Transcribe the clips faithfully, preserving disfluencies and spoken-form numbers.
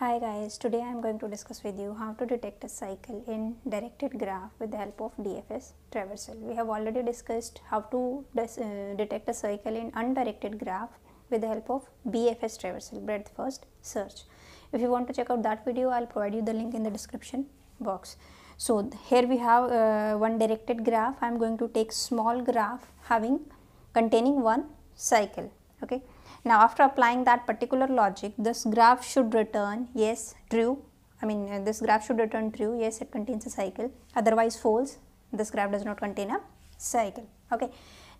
Hi guys, today I am going to discuss with you how to detect a cycle in directed graph with the help of D F S traversal. We have already discussed how to uh, detect a cycle in undirected graph with the help of B F S traversal, breadth first search. If you want to check out that video, I will provide you the link in the description box. So here we have uh, one directed graph. I am going to take small graph having containing one cycle. Okay. Now after applying that particular logic, this graph should return yes true, I mean uh, this graph should return true, yes it contains a cycle, otherwise false, this graph does not contain a cycle. Okay.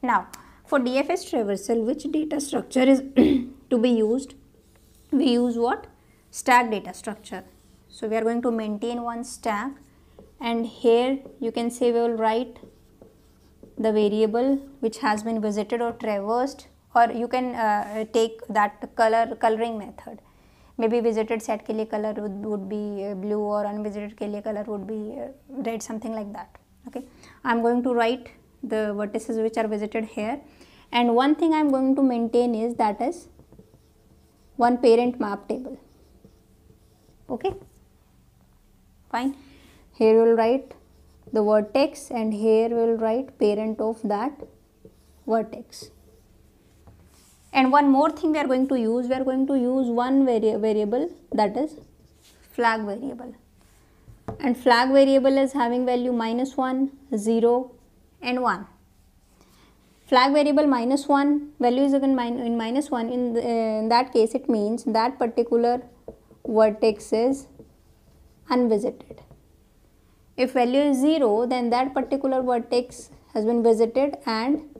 Now for D F S traversal, which data structure is to be used? We use what? Stack data structure. So we are going to maintain one stack, and here you can say we will write the variable which has been visited or traversed, or you can uh, take that color coloring method. Maybe visited set ke liye color would, would be uh, blue, or unvisited ke liye color would be uh, red, something like that. Okay, I am going to write the vertices which are visited here, and one thing I am going to maintain is that is one parent map table. Okay, fine. Here we will write the vertex, and here we will write parent of that vertex. And one more thing we are going to use, we are going to use one vari variable that is flag variable, and flag variable is having value minus one, zero and one. Flag variable minus one, value is again min in minus one, in, the, in that case it means that particular vertex is unvisited. If value is zero, then that particular vertex has been visited and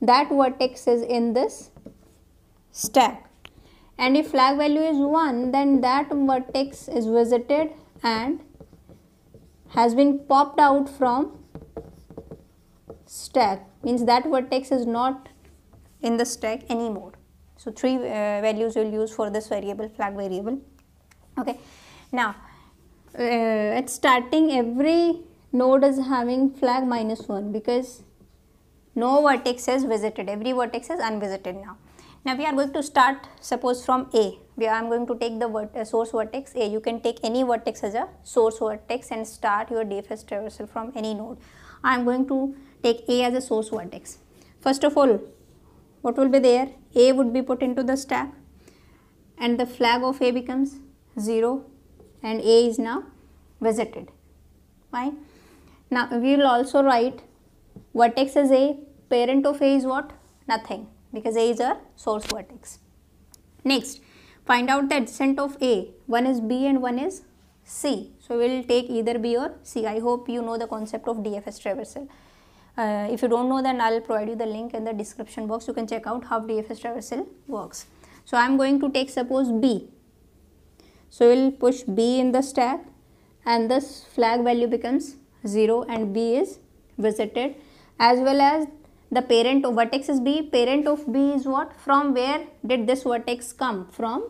that vertex is in this stack. And if flag value is one, then that vertex is visited and has been popped out from stack, means that vertex is not in the stack anymore. So three uh, values we will use for this variable, flag variable. Okay, now uh, at starting every node is having flag minus one, because no vertex is visited, every vertex is unvisited. Now Now we are going to start, suppose from A, we are, I am going to take the vert, uh, source vertex A. You can take any vertex as a source vertex and start your D F S traversal from any node. I am going to take A as a source vertex. First of all, what will be there? A would be put into the stack, and the flag of A becomes zero, and A is now visited. Fine. Now we will also write vertex as A, parent of A is what? Nothing, because A is a source vertex. Next, find out the adjacent of A. One is B and one is C. So we will take either B or C. I hope you know the concept of D F S traversal. Uh, if you don't know, then I will provide you the link in the description box. You can check out how D F S traversal works. So I am going to take suppose B. So we will push B in the stack, and this flag value becomes zero, and B is visited, as well as the parent of vertex is B. Parent of B is what? From where did this vertex come? From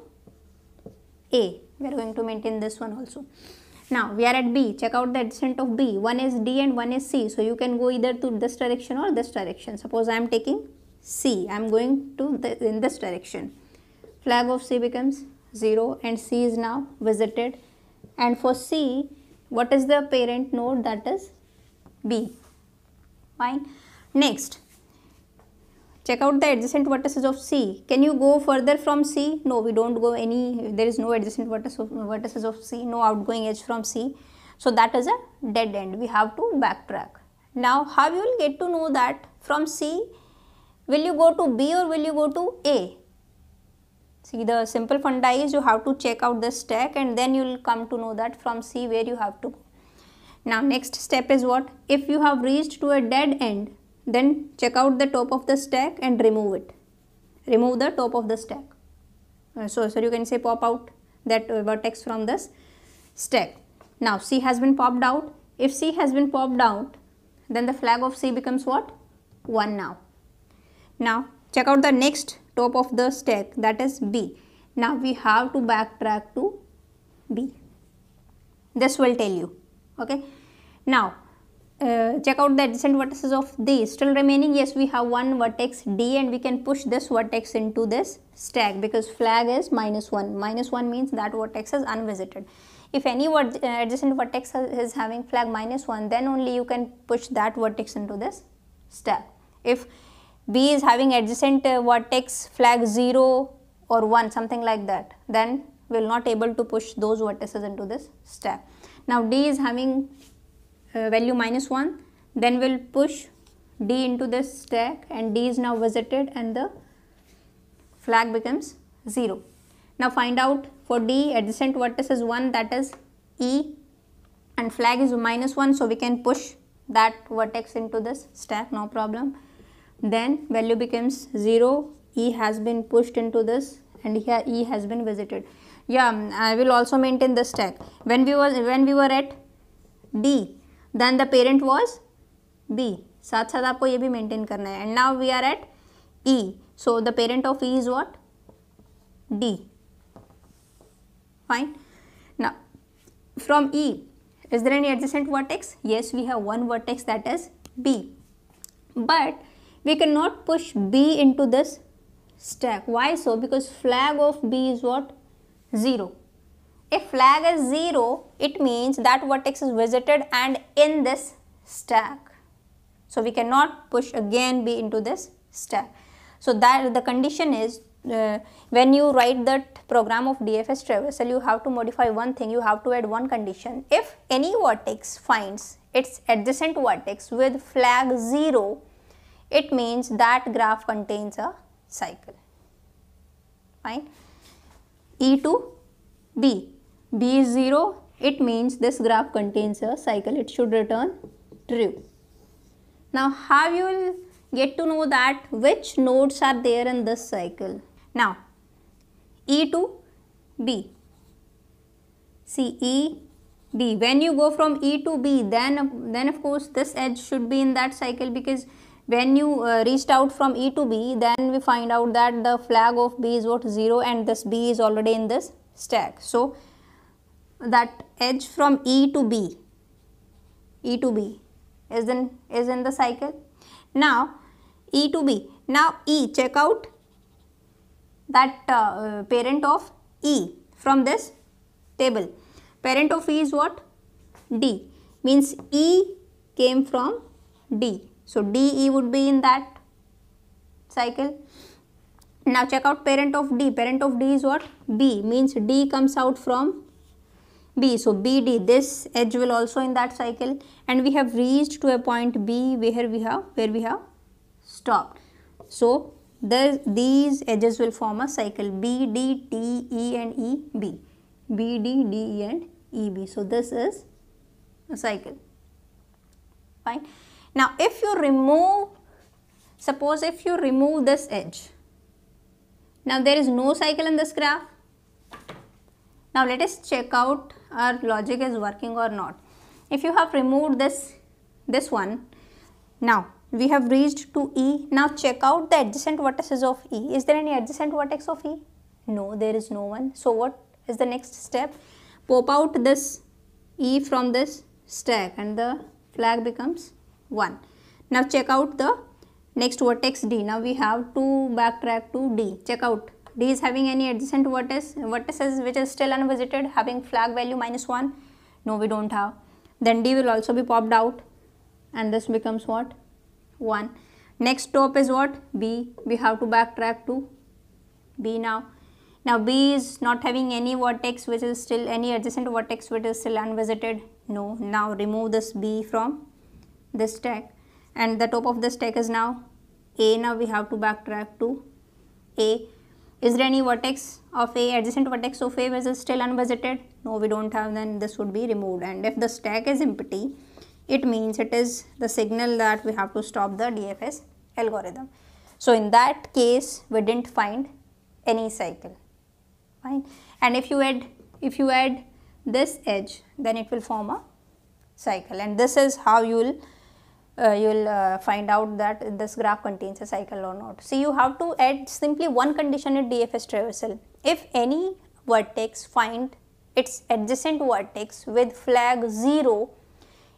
A. We are going to maintain this one also. Now we are at B. Check out the adjacent of B. One is D and one is C. So you can go either to this direction or this direction. Suppose I am taking C. I am going to the, in this direction. Flag of C becomes zero, and C is now visited. And for C, what is the parent node? That is B. Fine. Next, check out the adjacent vertices of C. Can you go further from C? No, we don't go any, there is no adjacent vertice of, vertices of C, no outgoing edge from C. So that is a dead end. We have to backtrack. Now how you will get to know that from C, will you go to B or will you go to A? See, the simple funda is you have to check out the stack, and then you will come to know that from C where you have to go. Now next step is what? If you have reached to a dead end, then check out the top of the stack and remove it. Remove the top of the stack. Uh, so, so you can say pop out that uh, vertex from this stack. Now C has been popped out. If C has been popped out, then the flag of C becomes what? one now. Now check out the next top of the stack, that is B. Now we have to backtrack to B. This will tell you. Okay. Now uh, check out the adjacent vertices of these. Still remaining, yes, we have one vertex D, and we can push this vertex into this stack because flag is minus one. Minus one means that vertex is unvisited. If any vert adjacent vertex is having flag minus one, then only you can push that vertex into this stack. If B is having adjacent uh, vertex flag zero or one, something like that, then we will not able to push those vertices into this stack. Now D is having uh, value minus one, then we will push D into this stack, and D is now visited and the flag becomes zero. Now find out for D, adjacent vertex is one, that is E, and flag is minus one, so we can push that vertex into this stack, no problem. Then value becomes zero, E has been pushed into this, and here E has been visited. Yeah, I will also maintain the stack. When we was when we were at D, then the parent was B. साथ साथ आपको ये भी maintain करना है. And now we are at E. So the parent of E is what? D. Fine. Now from E, is there any adjacent vertex? Yes, we have one vertex, that is B. But we cannot push B into this stack. Why so? Because flag of B is what? zero. If flag is zero, it means that vertex is visited and in this stack. So we cannot push again B into this stack. So that the condition is, uh, when you write that program of D F S traversal, you have to modify one thing, you have to add one condition. If any vertex finds its adjacent vertex with flag zero, it means that graph contains a cycle. Fine. E to B, B is zero, it means this graph contains a cycle, it should return true. Now how you will get to know that which nodes are there in this cycle? Now E to B, see E, B, when you go from E to B, then, then of course this edge should be in that cycle, because when you uh, reached out from E to B, then we find out that the flag of B is what? zero, and this B is already in this stack. So that edge from E to B, E to B is in, is in the cycle. Now E to B, now E, check out that uh, parent of E from this table. Parent of E is what? D, means E came from D. So D E would be in that cycle. Now check out parent of D. Parent of D is what? B, means D comes out from B. So B D, this edge will also in that cycle, and we have reached to a point B where we have where we have stopped. So there, these edges will form a cycle B D T E and E B. B D D E and E B. So this is a cycle. Fine. Now if you remove, suppose if you remove this edge, now there is no cycle in this graph. Now let us check out our logic is working or not. If you have removed this, this one, now we have reached to E. Now check out the adjacent vertices of E. Is there any adjacent vertex of E? No, there is no one. So what is the next step? Pop out this E from this stack, and the flag becomes one. Now check out the next vertex D. Now we have to backtrack to D. Check out D is having any adjacent vertex, vertices which is still unvisited, having flag value minus one. No, we don't have. Then D will also be popped out, and this becomes what? one. Next top is what? B. We have to backtrack to B now. Now B is not having any vertex which is still, any adjacent vertex which is still unvisited. No. Now remove this B from this stack, and the top of the stack is now A. Now we have to backtrack to A. Is there any vertex of A, adjacent vertex of A which is still unvisited? No, we don't have. Then this would be removed, and if the stack is empty, it means it is the signal that we have to stop the D F S algorithm. So in that case, we didn't find any cycle. Fine. And if you add, if you add this edge, then it will form a cycle, and this is how you will Uh, you will uh, find out that this graph contains a cycle or not. See, you have to add simply one condition at D F S traversal. If any vertex find its adjacent vertex with flag zero,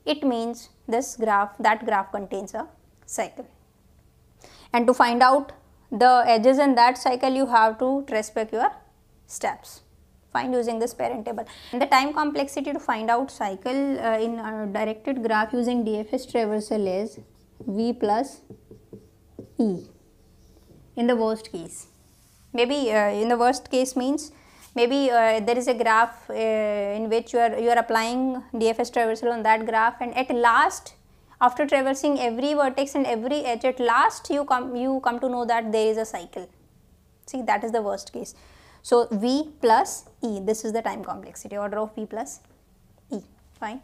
it means this graph, that graph contains a cycle. And to find out the edges in that cycle, you have to trace back your steps. Find using this parent table. And the time complexity to find out cycle uh, in a directed graph using D F S traversal is V plus E in the worst case. Maybe uh, in the worst case means maybe uh, there is a graph uh, in which you are you are applying D F S traversal on that graph, and at last, after traversing every vertex and every edge, at last you come you come to know that there is a cycle. See, that is the worst case. So V plus E, this is the time complexity, order of V plus E. Fine.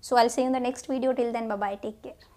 So I'll see you in the next video. Till then, bye bye, take care.